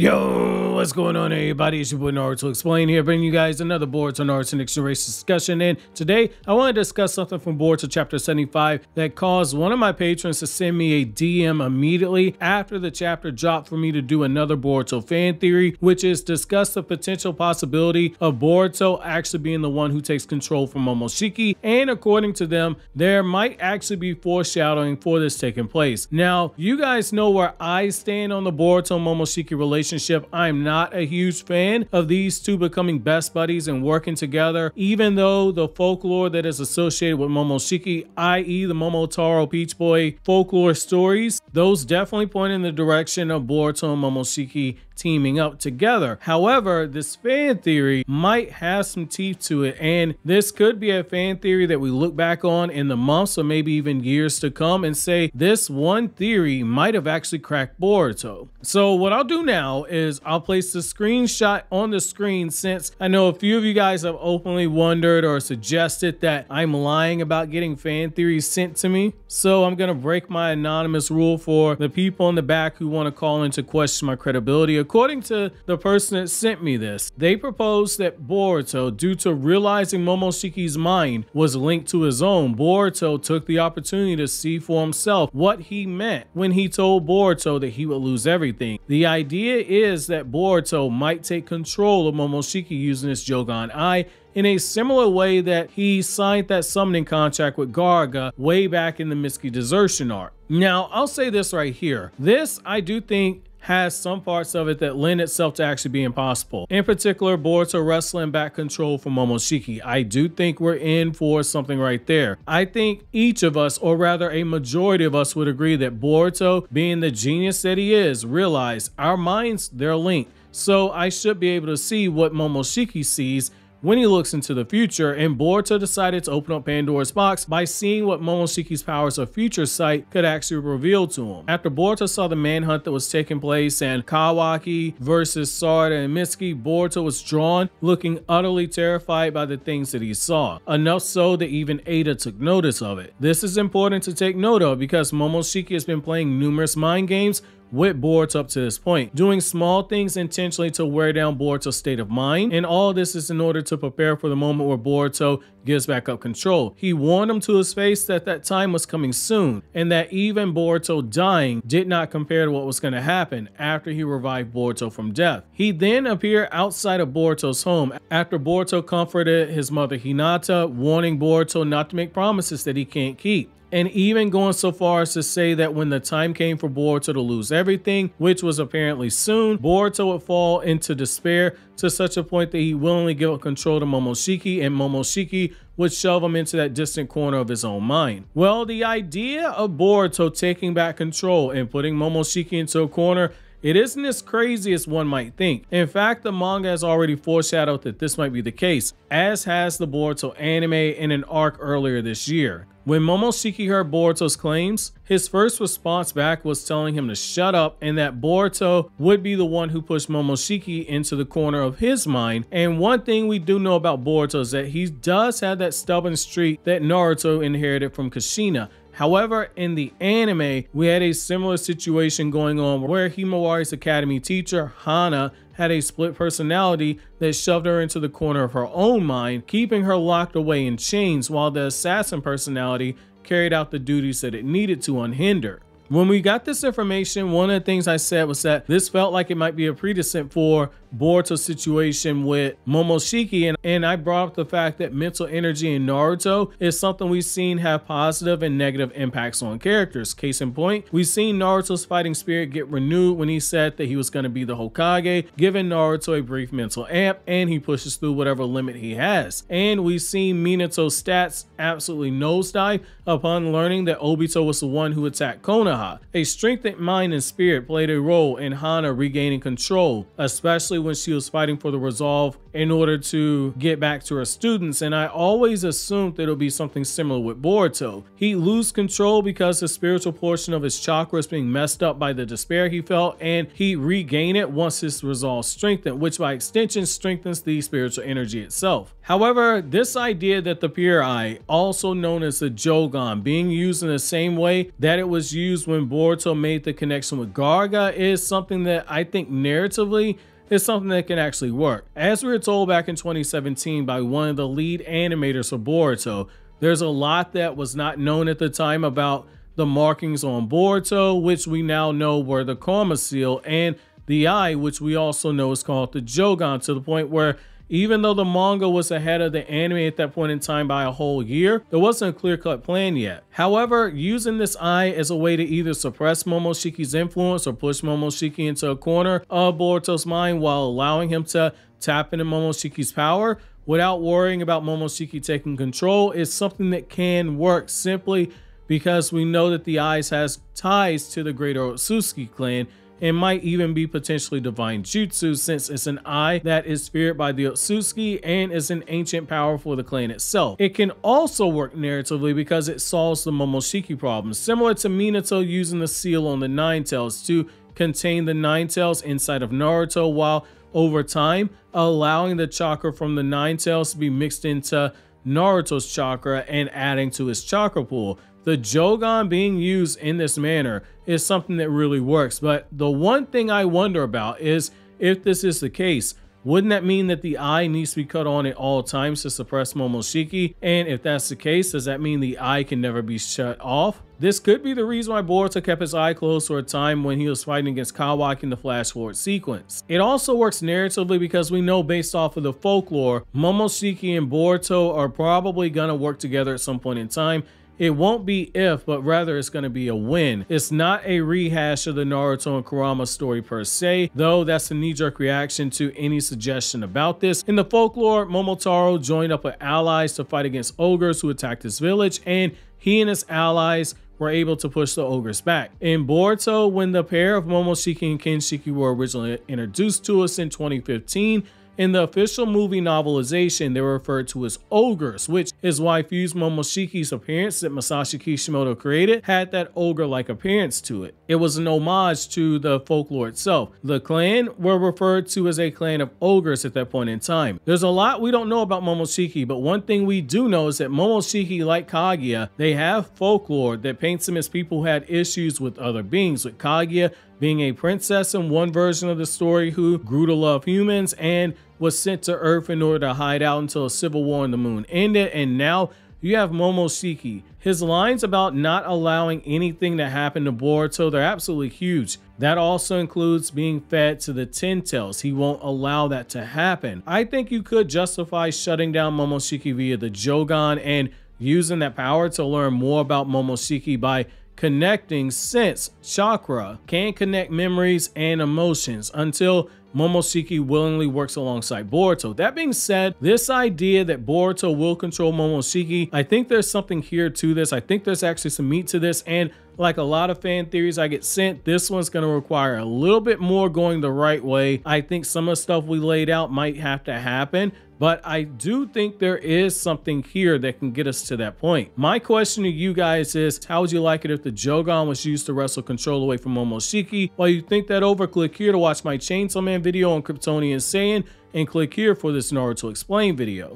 Yo, what's going on everybody? It's your boy Naruto Explained here, bringing you guys another Boruto Naruto Next Generations discussion. And today, I want to discuss something from Boruto Chapter 75 that caused one of my patrons to send me a DM immediately after the chapter dropped for me to do another Boruto fan theory, which is discuss the potential possibility of Boruto actually being the one who takes control from Momoshiki. And according to them, there might actually be foreshadowing for this taking place. Now, you guys know where I stand on the Boruto Momoshiki relationship. I'm not a huge fan of these two becoming best buddies and working together, even though the folklore that is associated with Momoshiki, i.e. the Momotaro Peach Boy folklore stories, those definitely point in the direction of Boruto and Momoshiki teaming up together. However, this fan theory might have some teeth to it, and this could be a fan theory that we look back on in the months or maybe even years to come and say this one theory might have actually cracked Boruto. So what I'll do now is I'll place the screenshot on the screen, since I know a few of you guys have openly wondered or suggested that I'm lying about getting fan theories sent to me. So I'm gonna break my anonymous rule for the people in the back who want to call in to question my credibility. According to the person that sent me this, they proposed that Boruto, due to realizing Momoshiki's mind was linked to his own, Boruto took the opportunity to see for himself what he meant when he told Boruto that he would lose everything. The idea is that Boruto might take control of Momoshiki using his Jōgan eye, in a similar way that he signed that summoning contract with Garaga way back in the Mitsuki Desertion arc. Now, I'll say this right here. This, I do think, has some parts of it that lend itself to actually being possible. In particular, Boruto wrestling back control from Momoshiki. I do think we're in for something right there. I think each of us, or rather a majority of us, would agree that Boruto, being the genius that he is, realized our minds, they're linked. So I should be able to see what Momoshiki sees when he looks into the future, and Boruto decided to open up Pandora's box by seeing what Momoshiki's powers of future sight could actually reveal to him. After Boruto saw the manhunt that was taking place and Kawaki versus Sarada and Mitsuki, Boruto was drawn, looking utterly terrified by the things that he saw, enough so that even Eida took notice of it. This is important to take note of because Momoshiki has been playing numerous mind games with Boruto up to this point, doing small things intentionally to wear down Boruto's state of mind, and all this is in order to prepare for the moment where Boruto gives back up control. He warned him to his face that that time was coming soon, and that even Boruto dying did not compare to what was going to happen after he revived Boruto from death. He then appeared outside of Boruto's home after Boruto comforted his mother Hinata, warning Boruto not to make promises that he can't keep, and even going so far as to say that when the time came for Boruto to lose everything, which was apparently soon, Boruto would fall into despair to such a point that he willingly gave up control to Momoshiki, and Momoshiki would shove him into that distant corner of his own mind. Well, the idea of Boruto taking back control and putting Momoshiki into a corner, it isn't as crazy as one might think. In fact, the manga has already foreshadowed that this might be the case, as has the Boruto anime in an arc earlier this year. When Momoshiki heard Boruto's claims, his first response back was telling him to shut up, and that Boruto would be the one who pushed Momoshiki into the corner of his mind. And one thing we do know about Boruto is that he does have that stubborn streak that Naruto inherited from Kushina. However, in the anime, we had a similar situation going on where Himawari's academy teacher, Hana, had a split personality that shoved her into the corner of her own mind, keeping her locked away in chains, while the assassin personality carried out the duties that it needed to unhindered. When we got this information, one of the things I said was that this felt like it might be a precedent for Boruto's situation with Momoshiki, and I brought up the fact that mental energy in Naruto is something we've seen have positive and negative impacts on characters. Case in point, we've seen Naruto's fighting spirit get renewed when he said that he was going to be the Hokage, giving Naruto a brief mental amp, and he pushes through whatever limit he has. And we've seen Minato's stats absolutely nosedive upon learning that Obito was the one who attacked Konoha. A strengthened mind and spirit played a role in Hana regaining control, especially when she was fighting for the resolve in order to get back to her students. And I always assumed that it'll be something similar with Boruto. He loses control because the spiritual portion of his chakra is being messed up by the despair he felt, and he regains it once his resolve strengthens, which by extension strengthens the spiritual energy itself. However, this idea that the pure eye, also known as the Jōgan, being used in the same way that it was used when Boruto made the connection with Garaga is something that I think narratively is something that can actually work. As we were told back in 2017 by one of the lead animators of Boruto, there's a lot that was not known at the time about the markings on Boruto, which we now know were the Karma Seal and the eye, which we also know is called the Jōgan, to the point where even though the manga was ahead of the anime at that point in time by a whole year, there wasn't a clear-cut plan yet. However, using this eye as a way to either suppress Momoshiki's influence or push Momoshiki into a corner of Boruto's mind while allowing him to tap into Momoshiki's power without worrying about Momoshiki taking control is something that can work, simply because we know that the eyes has ties to the greater Ōtsutsuki clan and might even be potentially divine jutsu, since it's an eye that is feared by the Ōtsutsuki and is an ancient power for the clan itself. It can also work narratively because it solves the Momoshiki problem, similar to Minato using the seal on the Nine-Tails to contain the Nine-Tails inside of Naruto, while over time allowing the chakra from the Nine-Tails to be mixed into Naruto's chakra and adding to his chakra pool. The Jōgan being used in this manner is something that really works, but the one thing I wonder about is, if this is the case, wouldn't that mean that the eye needs to be cut on at all times to suppress Momoshiki? And if that's the case, does that mean the eye can never be shut off? This could be the reason why Boruto kept his eye closed for a time when he was fighting against Kawaki in the flash forward sequence. It also works narratively because we know, based off of the folklore, Momoshiki and Boruto are probably gonna work together at some point in time. It won't be if, but rather it's going to be a when. It's not a rehash of the Naruto and Kurama story per se, though that's a knee-jerk reaction to any suggestion about this. In the folklore, Momotaro joined up with allies to fight against ogres who attacked his village, and he and his allies were able to push the ogres back. In Boruto, when the pair of Momoshiki and Kinshiki were originally introduced to us in 2015, in the official movie novelization, they're referred to as ogres, which is why Fused Momoshiki's appearance that Masashi Kishimoto created had that ogre-like appearance to it. It was an homage to the folklore itself. The clan were referred to as a clan of ogres at that point in time. There's a lot we don't know about Momoshiki, but one thing we do know is that Momoshiki, like Kaguya, they have folklore that paints them as people who had issues with other beings, with Kaguya being a princess in one version of the story who grew to love humans and was sent to Earth in order to hide out until a civil war on the moon ended. And now you have Momoshiki. His lines about not allowing anything to happen to Boruto, they're absolutely huge. That also includes being fed to the Ten-Tails. He won't allow that to happen. I think you could justify shutting down Momoshiki via the Jōgan and using that power to learn more about Momoshiki by connecting sense chakra can connect memories and emotions until Momoshiki willingly works alongside Boruto. That being said, this idea that Boruto will control Momoshiki, I think there's something here to this. I think there's actually some meat to this, and like a lot of fan theories I get sent, this one's going to require a little bit more going the right way. I think some of the stuff we laid out might have to happen, but I do think there is something here that can get us to that point. My question to you guys is, how would you like it if the Jōgan was used to wrestle control away from Momoshiki? While you think that over, click here to watch my Chainsaw Man video on Kryptonian Saiyan, and click here for this Naruto Explained video.